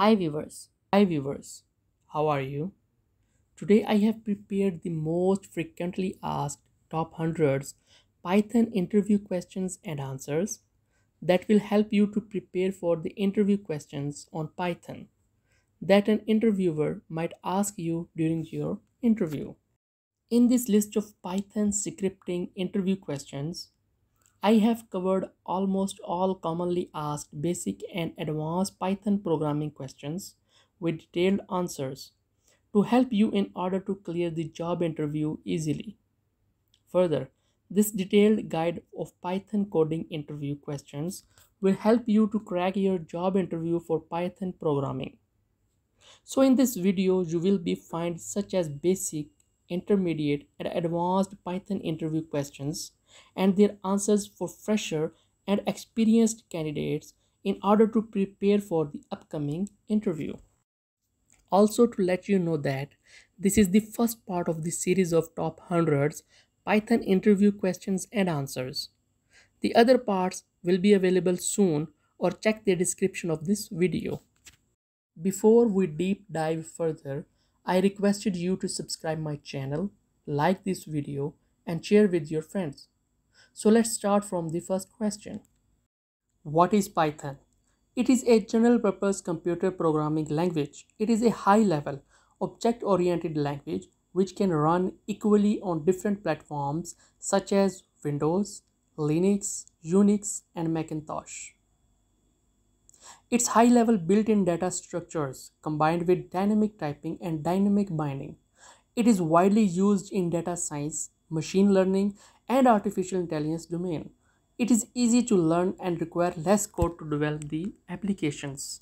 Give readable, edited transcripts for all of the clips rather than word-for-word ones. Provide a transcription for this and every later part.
Hi viewers, how are you? Today I have prepared the most frequently asked top 100 Python interview questions and answers that will help you to prepare for the interview questions on Python that an interviewer might ask you during your interview. In this list of Python scripting interview questions, I have covered almost all commonly asked basic and advanced Python programming questions with detailed answers to help you in order to clear the job interview easily. Further, this detailed guide of Python coding interview questions will help you to crack your job interview for Python programming. So in this video, you will be find such as basic, intermediate, and advanced Python interview questions and their answers for fresher and experienced candidates in order to prepare for the upcoming interview. Also, to let you know that this is the first part of the series of top 100 Python interview questions and answers. The other parts will be available soon, or check the description of this video. Before we deep dive further, I requested you to subscribe my channel, like this video, and share with your friends. So let's start from the first question. What is Python? It is a general purpose computer programming language. It is a high level, object oriented language which can run equally on different platforms such as Windows, Linux, Unix, and Macintosh. Its high level built-in data structures combined with dynamic typing and dynamic binding. It is widely used in data science, machine learning, and artificial intelligence domain. It is easy to learn and require less code to develop the applications.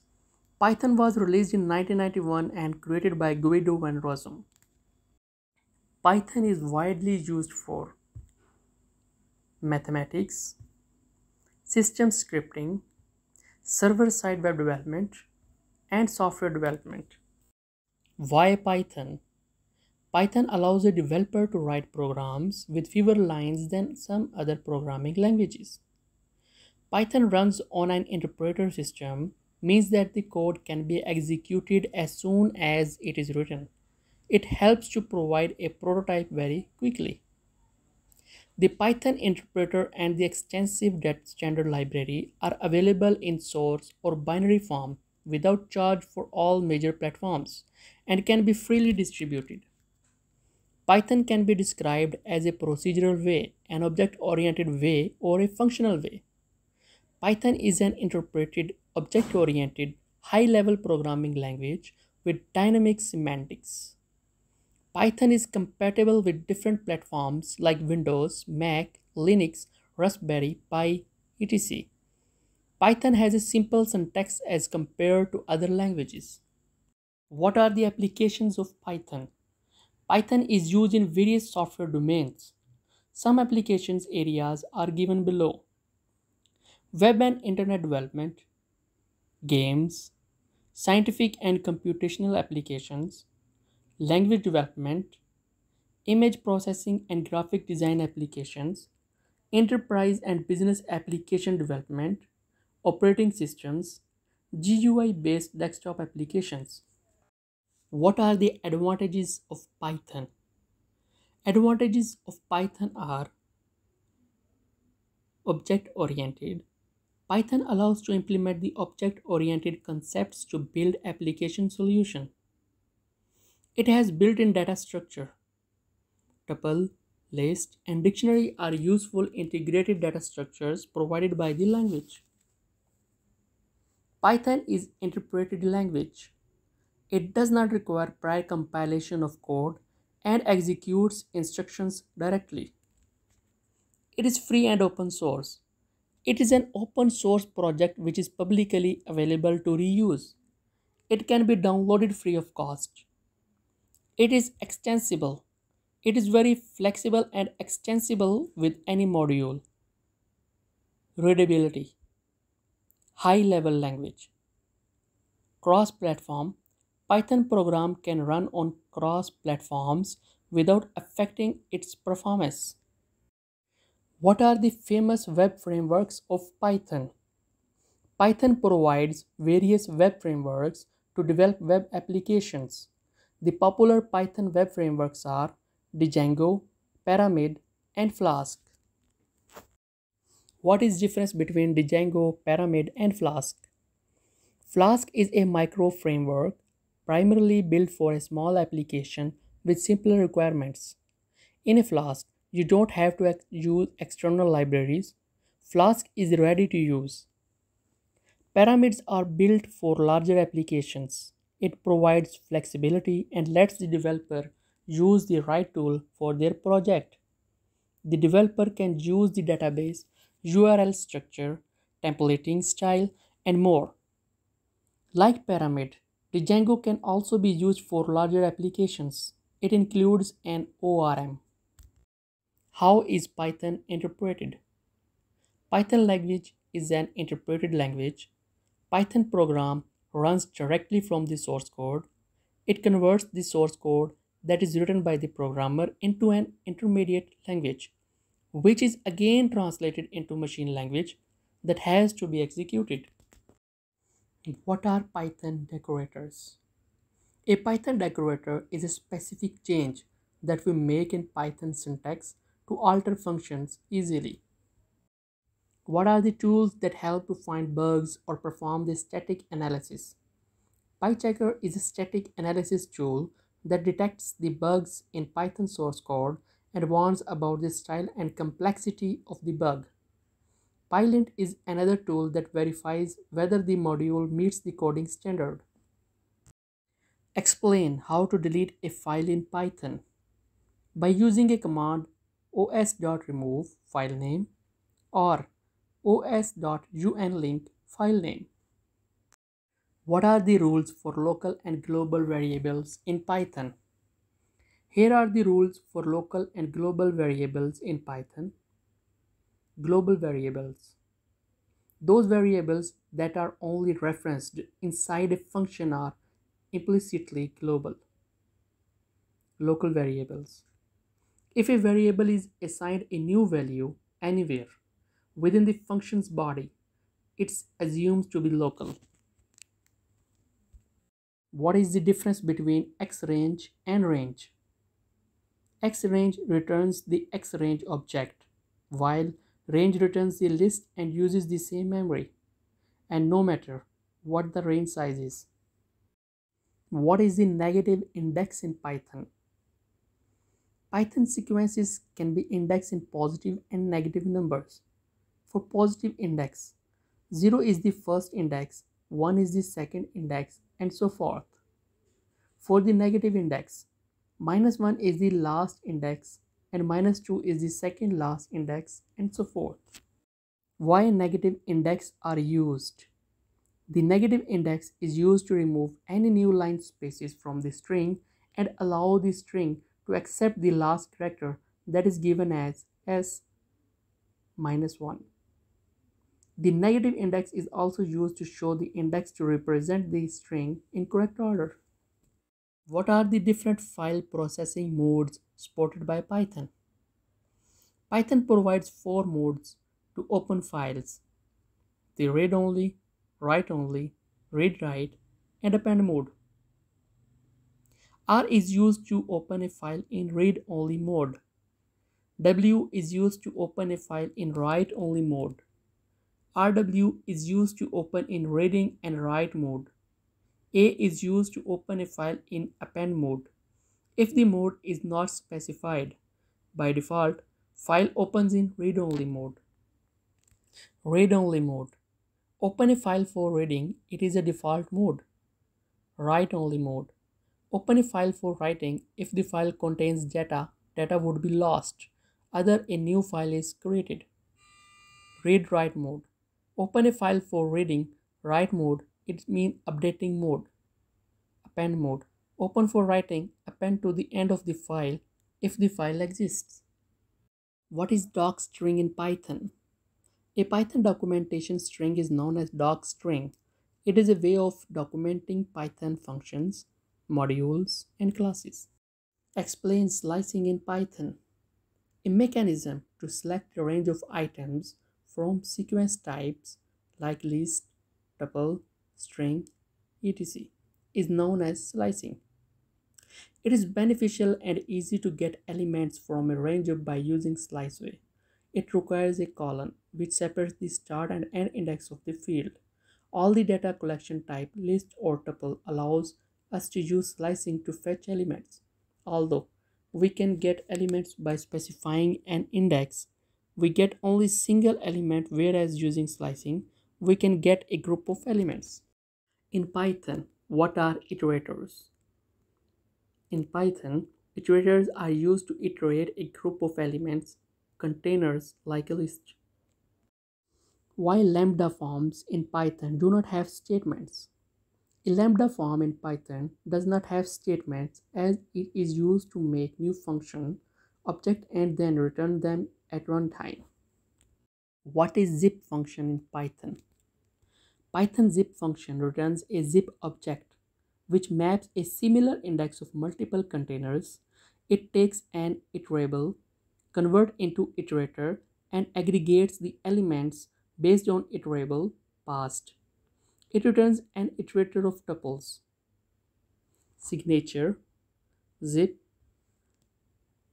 Python was released in 1991 and created by Guido van Rossum. Python is widely used for mathematics, system scripting, server-side web development, and software development. Why Python? Python allows a developer to write programs with fewer lines than some other programming languages. Python runs on an interpreter system, means that the code can be executed as soon as it is written. It helps to provide a prototype very quickly. The Python interpreter and the extensive standard library are available in source or binary form without charge for all major platforms and can be freely distributed. Python can be described as a procedural way, an object-oriented way, or a functional way. Python is an interpreted, object-oriented, high-level programming language with dynamic semantics. Python is compatible with different platforms like Windows, Mac, Linux, Raspberry Pi, etc. Python has a simple syntax as compared to other languages. What are the applications of Python? Python is used in various software domains. Some applications areas are given below. Web and internet development, games, scientific and computational applications, language development, image processing and graphic design applications, enterprise and business application development, operating systems, GUI-based desktop applications. What are the advantages of Python? Advantages of Python are object-oriented. Python allows to implement the object-oriented concepts to build application solution. It has built-in data structure. Tuple, list, and dictionary are useful integrated data structures provided by the language. Python is interpreted language. It does not require prior compilation of code and executes instructions directly. It is free and open source. It is an open source project which is publicly available to reuse. It can be downloaded free of cost. It is extensible. It is very flexible and extensible with any module. Readability. High-level language. Cross-platform. Python program can run on cross platforms without affecting its performance. What are the famous web frameworks of Python? Python provides various web frameworks to develop web applications. The popular Python web frameworks are Django, Pyramid, and Flask. What is the difference between Django, Pyramid, and Flask? Flask is a micro framework primarily built for a small application with simpler requirements. In a Flask, you don't have to use external libraries. Flask is ready to use. Pyramids are built for larger applications. It provides flexibility and lets the developer use the right tool for their project. The developer can use the database, URL structure, templating style, and more. Like Pyramid, Django can also be used for larger applications. It includes an ORM. How is Python interpreted? Python language is an interpreted language. Python program runs directly from the source code. It converts the source code that is written by the programmer into an intermediate language, which is again translated into machine language that has to be executed. What are Python decorators? A Python decorator is a specific change that we make in Python syntax to alter functions easily. What are the tools that help to find bugs or perform the static analysis? PyChecker is a static analysis tool that detects the bugs in Python source code and warns about the style and complexity of the bug. PyLint is another tool that verifies whether the module meets the coding standard. Explain how to delete a file in Python. By using a command os.remove filename or os.unlink filename. What are the rules for local and global variables in Python? Here are the rules for local and global variables in Python. Global variables. Those variables that are only referenced inside a function are implicitly global. Local variables. If a variable is assigned a new value anywhere within the function's body, it's assumed to be local. What is the difference between xrange and range? Xrange returns the xrange object, while range returns the list and uses the same memory, and no matter what the range size is. What is the negative index in Python? Python sequences can be indexed in positive and negative numbers. For positive index, 0 is the first index, 1 is the second index, and so forth. For the negative index, -1 is the last index, and -2 is the second last index, and so forth. Why negative index are used? The negative index is used to remove any new line spaces from the string and allow the string to accept the last character that is given as s-1. The negative index is also used to show the index to represent the string in correct order. What are the different file processing modes supported by Python? Python provides 4 modes to open files: the read-only, write-only, read-write, and append mode. R is used to open a file in read-only mode. W is used to open a file in write-only mode. RW is used to open in reading and write mode. A is used to open a file in append mode, if the mode is not specified. By default, file opens in read-only mode. Read-only mode. Open a file for reading, it is a default mode. Write-only mode. Open a file for writing, if the file contains data, data would be lost, other a new file is created. Read-write mode. Open a file for reading, write mode, it means updating mode. Append mode. Open for writing, append to the end of the file if the file exists. What is docstring in Python? A Python documentation string is known as docstring. It is a way of documenting Python functions, modules, and classes. Explain slicing in Python. A mechanism to select a range of items from sequence types like list, tuple, string, etc. is known as slicing. It is beneficial and easy to get elements from a range by using sliceWay. It requires a colon which separates the start and end index of the field. All the data collection type, list or tuple, allows us to use slicing to fetch elements. Although we can get elements by specifying an index, we get only single element, whereas using slicing, we can get a group of elements. In Python, what are iterators? In Python, iterators are used to iterate a group of elements, containers like a list. Why lambda forms in Python do not have statements? A lambda form in Python does not have statements as it is used to make new function object and then return them at runtime. What is zip function in Python? Python zip function returns a zip object which maps a similar index of multiple containers. It takes an iterable, convert into iterator, and aggregates the elements based on iterable past. It returns an iterator of tuples. Signature zip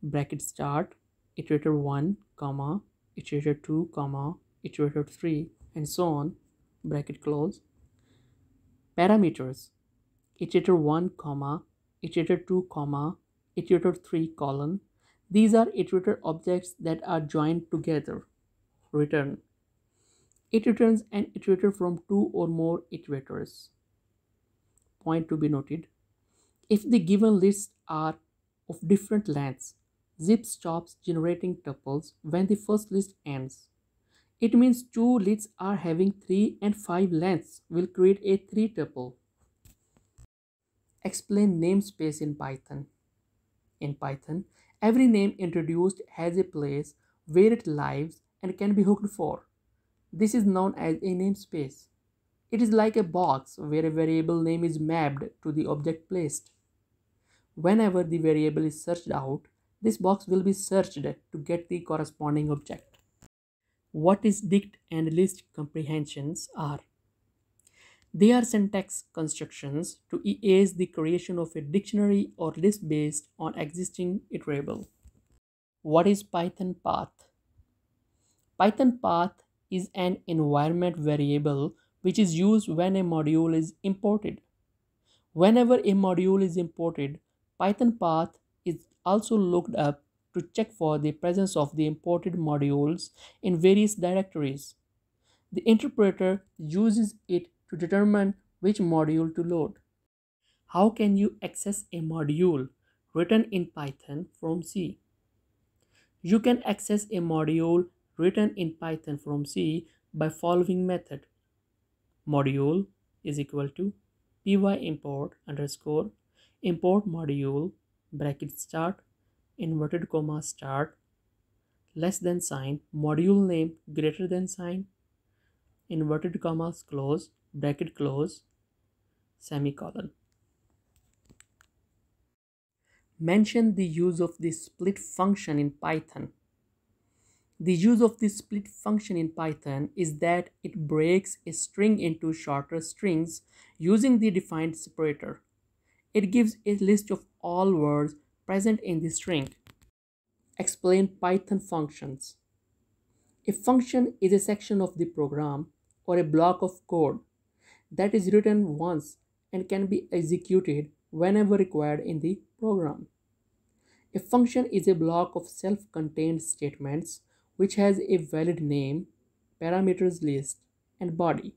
_, iterator 1, comma, iterator 2, comma, iterator 3, and so on, ) Parameters iterator 1, comma, iterator 2, comma, iterator 3, colon. These are iterator objects that are joined together. Return. It returns an iterator from two or more iterators. Point to be noted. If the given lists are of different lengths, zip stops generating tuples when the first list ends. It means two lists are having 3 and 5 lengths will create a 3 tuple. Explain namespace in Python. In Python, every name introduced has a place where it lives and can be hooked for. This is known as a namespace. It is like a box where a variable name is mapped to the object placed. Whenever the variable is searched out, this box will be searched to get the corresponding object. What is dict and list comprehensions are? They are syntax constructions to ease the creation of a dictionary or list based on existing iterable. What is Python path? Python path is an environment variable which is used when a module is imported. Whenever a module is imported, Python path is also looked up to check for the presence of the imported modules in various directories. The interpreter uses it to determine which module to load. How can you access a module written in Python from C? You can access a module written in Python from C by following method. Module is equal to py import module _ inverted comma start <; module name <; inverted commas close ) semicolon. Mention the use of the split function in Python. The use of the split function in Python is that it breaks a string into shorter strings using the defined separator. It gives a list of all words present in the string. Explain Python functions. A function is a section of the program or a block of code that is written once and can be executed whenever required in the program. A function is a block of self-contained statements which has a valid name, parameters list, and body.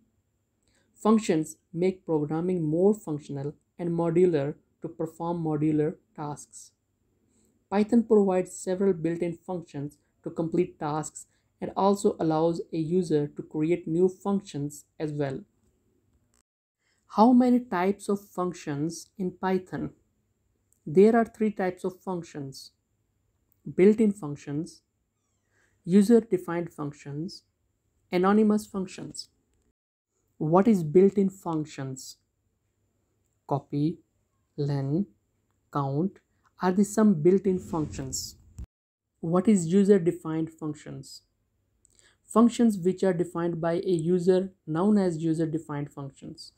Functions make programming more functional and modular to perform modular tasks. Python provides several built-in functions to complete tasks and also allows a user to create new functions as well. How many types of functions in Python? There are 3 types of functions: built-in functions, user-defined functions, anonymous functions. What is built-in functions? Copy, len, count are the some built-in functions. What is user-defined functions? Functions which are defined by a user known as user-defined functions.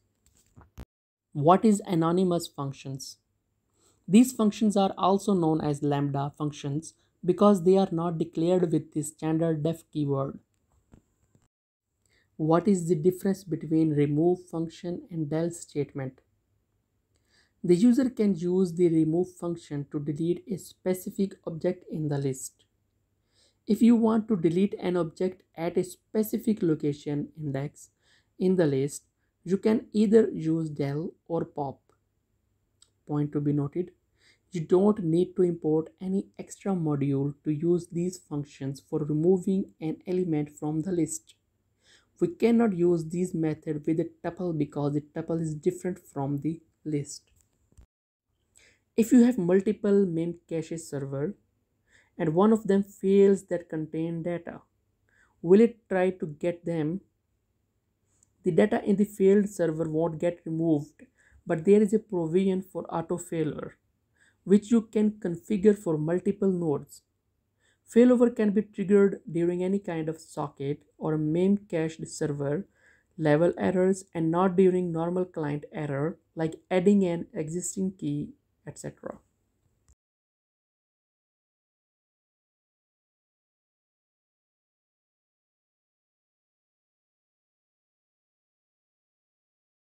What is anonymous functions? These functions are also known as lambda functions because they are not declared with the standard def keyword. What is the difference between remove function and del statement? The user can use the remove function to delete a specific object in the list. If you want to delete an object at a specific location index in the list, you can either use del or pop. Point to be noted, you don't need to import any extra module to use these functions for removing an element from the list. We cannot use this method with a tuple because the tuple is different from the list. If you have multiple meme cache server and one of them fails that contain data, will it try to get them? The data in the failed server won't get removed, but there is a provision for auto-failover, which you can configure for multiple nodes. Failover can be triggered during any kind of socket or meme cached server level errors and not during normal client error like adding an existing key, etc.